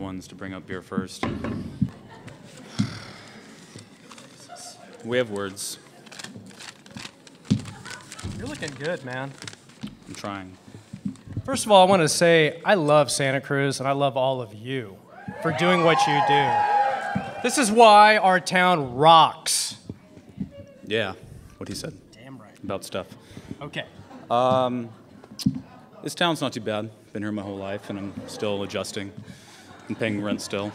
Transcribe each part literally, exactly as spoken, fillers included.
ones to bring up beer first. We have words. You're looking good, man. I'm trying. First of all, I want to say I love Santa Cruz, and I love all of you for doing what you do. This is why our town rocks. Yeah, what he said. Damn right. About stuff. Okay. Um, this town's not too bad. Been here my whole life, and I'm still adjusting. I'm paying rent still.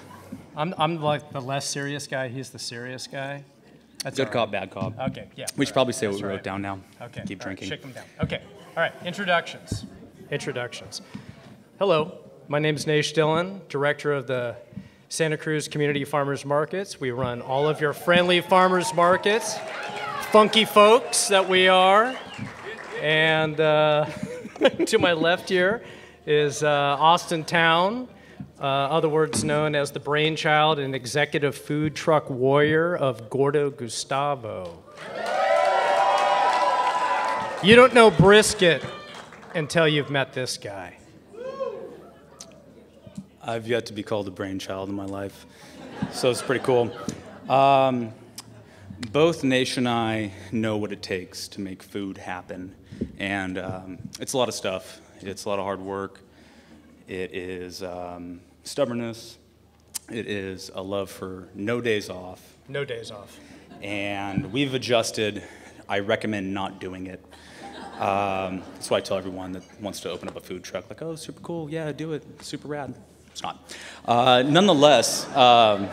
I'm, I'm like the less serious guy. He's the serious guy. That's good cop, bad cop. Okay, yeah. We should probably say what we wrote down now. Okay. Keep drinking. Shake them down. Okay. All right. Introductions. Introductions. Hello. My name is Nesh Dhillon, director of the Santa Cruz Community Farmers Markets. We run all of your friendly farmers markets, funky folks that we are. And uh, to my left here is uh, Austin Towne. Uh, other words known as the brainchild and executive food truck warrior of Gordo Gustavo. You don't know brisket until you've met this guy. I've yet to be called a brainchild in my life, so it's pretty cool. Um, both Nesh and I know what it takes to make food happen, and um, it's a lot of stuff. It's a lot of hard work. It is um, stubbornness. It is a love for no days off. No days off. And we've adjusted. I recommend not doing it. Um, that's why I tell everyone that wants to open up a food truck, like, oh, super cool, yeah, do it, super rad. It's not. Uh, nonetheless, um,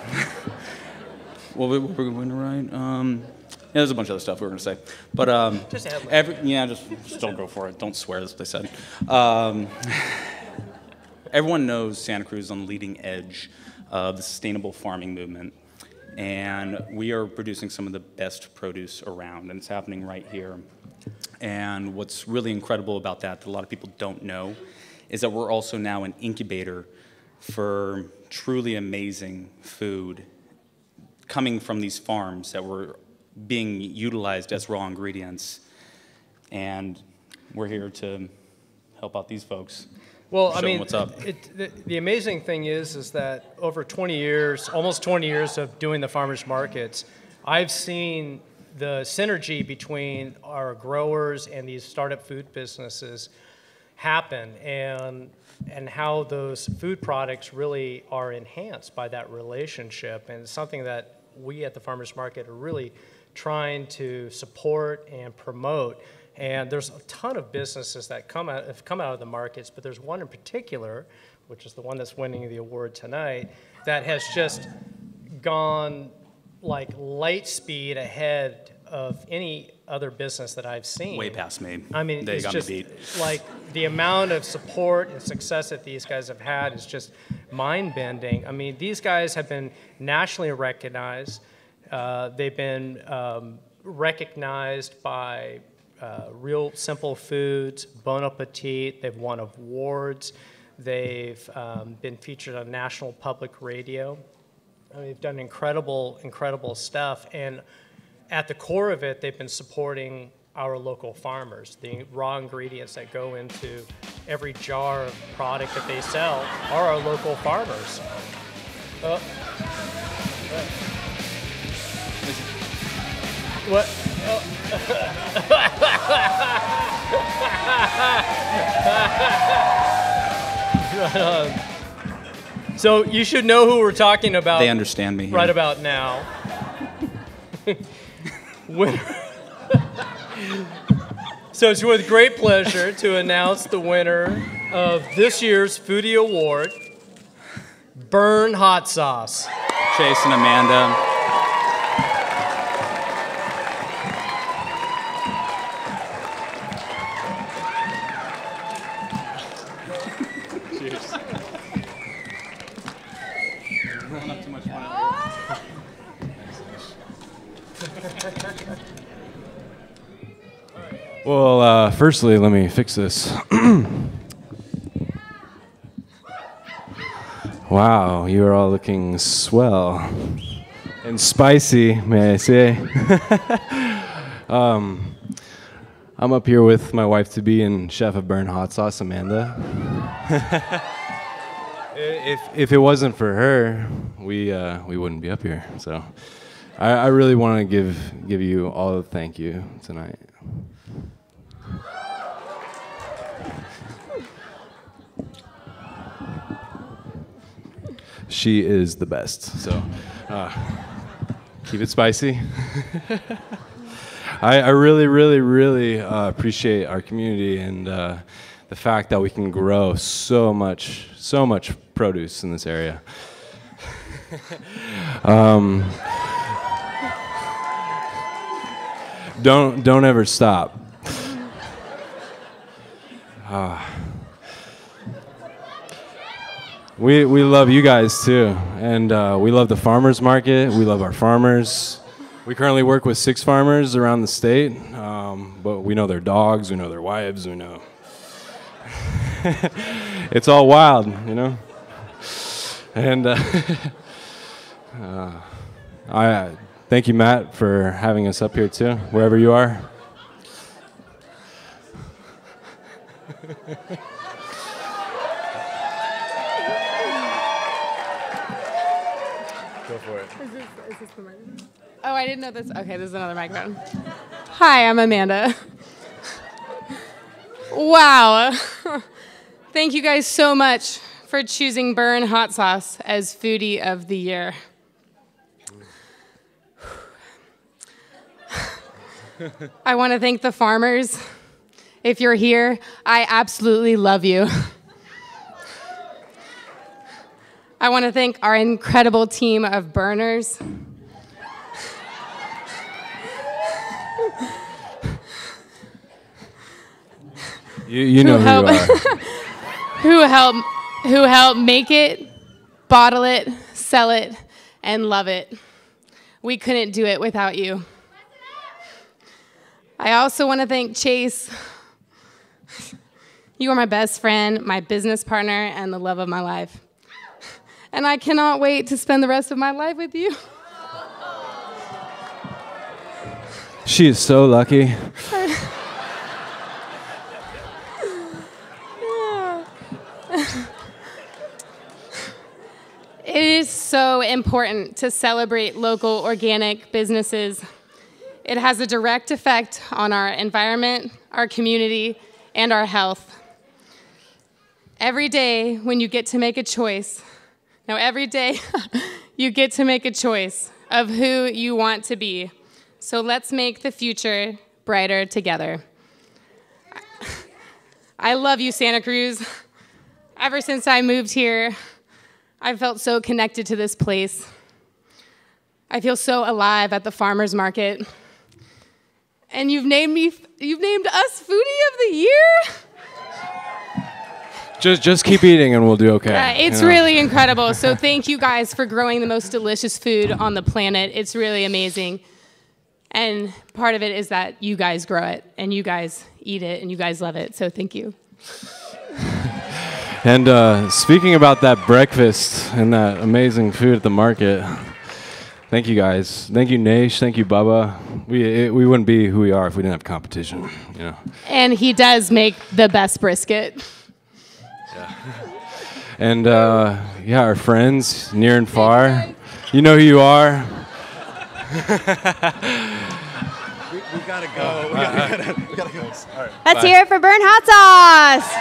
what were we going to write? Um, yeah, there's a bunch of other stuff we were going to say. But um, just every, yeah, just, just don't go for it. Don't swear, that's what they said. Um, Everyone knows Santa Cruz is on the leading edge of the sustainable farming movement, and we are producing some of the best produce around, and it's happening right here. And what's really incredible about that that a lot of people don't know is that we're also now an incubator for truly amazing food coming from these farms that were being utilized as raw ingredients, and we're here to help out these folks. Well, I mean, what's up. It, the, the amazing thing is, is that over twenty years, almost twenty years of doing the farmers markets, I've seen the synergy between our growers and these startup food businesses happen, and and how those food products really are enhanced by that relationship, and it's something that we at the farmers market are really trying to support and promote. And there's a ton of businesses that come out, have come out of the markets, but there's one in particular, which is the one that's winning the award tonight, that has just gone like light speed ahead of any other business that I've seen. Way past me. I mean, they it's got just me beat. Like the amount of support and success that these guys have had is just mind-bending. I mean, these guys have been nationally recognized. Uh, they've been um, recognized by Uh, Real Simple Foods, Bon Appetit. They've won awards. They've um, been featured on national public radio. I mean, they've done incredible, incredible stuff. And at the core of it, they've been supporting our local farmers. The raw ingredients that go into every jar of product that they sell are our local farmers. Oh. What? Oh. So you should know who we're talking about. They understand me. Right yeah. about now. So it's with great pleasure to announce the winner of this year's Foodie Award, Burn Hot Sauce. Chase and Amanda. Well, uh, firstly, let me fix this. Wow, you are all looking swell and spicy, may I say. um, I'm up here with my wife-to-be and chef of Burn Hot Sauce, Amanda. If if it wasn't for her, we uh, we wouldn't be up here. So, I, I really want to give give you all a thank you tonight. She is the best. So, uh, keep it spicy. I, I really, really, really uh, appreciate our community and uh, the fact that we can grow so much, so much produce in this area. um, don't, don't ever stop. Uh, we, we love you guys too, and uh, we love the farmers market. We love our farmers. We currently work with six farmers around the state, um, but we know their dogs, we know their wives, we know. It's all wild, you know? And uh, uh, I uh, thank you, Matt, for having us up here, too, wherever you are. Go for it. Is this, is this the microphone? Oh, I didn't know this. Okay, this is another microphone. Hi, I'm Amanda. Wow. Thank you guys so much for choosing Burn Hot Sauce as Foodie of the Year. I want to thank the farmers. If you're here, I absolutely love you. I want to thank our incredible team of burners. You, you know who, help, who you are. who help who help make it, bottle it, sell it, and love it. We couldn't do it without you. I also want to thank Chase. You are my best friend, my business partner, and the love of my life. And I cannot wait to spend the rest of my life with you. She is so lucky. It is so important to celebrate local organic businesses. It has a direct effect on our environment, our community, and our health. Every day when you get to make a choice, now every day you get to make a choice of who you want to be. So let's make the future brighter together. I love you, Santa Cruz. Ever since I moved here, I felt so connected to this place. I feel so alive at the farmers market. And you've named me, you've named us Foodie of the Year? Just, just keep eating and we'll do okay. Yeah, it's you know? really incredible. So thank you guys for growing the most delicious food on the planet. It's really amazing. And part of it is that you guys grow it and you guys eat it and you guys love it. So thank you. And uh, speaking about that breakfast and that amazing food at the market, thank you guys. Thank you, Nesh. Thank you, Bubba. We, it, we wouldn't be who we are if we didn't have competition. You know. And he does make the best brisket. Yeah. And uh, yeah, our friends near and far, you know who you are. we, we gotta go. We gotta, uh, we gotta, we gotta go. All right, let's bye. hear it for Burn Hot Sauce.